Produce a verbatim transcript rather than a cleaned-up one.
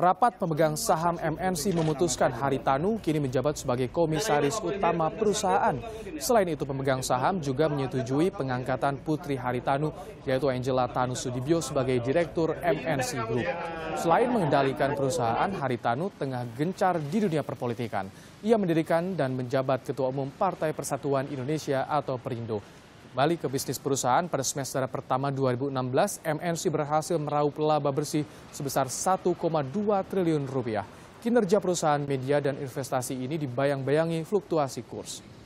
Rapat pemegang saham M N C memutuskan Hary Tanu kini menjabat sebagai komisaris utama perusahaan. Selain itu, pemegang saham juga menyetujui pengangkatan putri Hary Tanu, yaitu Angela Tanoesoedibjo sebagai direktur M N C Group. Selain mengendalikan perusahaan, Hary Tanu tengah gencar di dunia perpolitikan. Ia mendirikan dan menjabat Ketua Umum Partai Persatuan Indonesia atau Perindo. Kembali ke bisnis perusahaan, pada semester pertama dua ribu enam belas, M N C berhasil meraup laba bersih sebesar satu koma dua triliun rupiah. Kinerja perusahaan media dan investasi ini dibayang-bayangi fluktuasi kurs.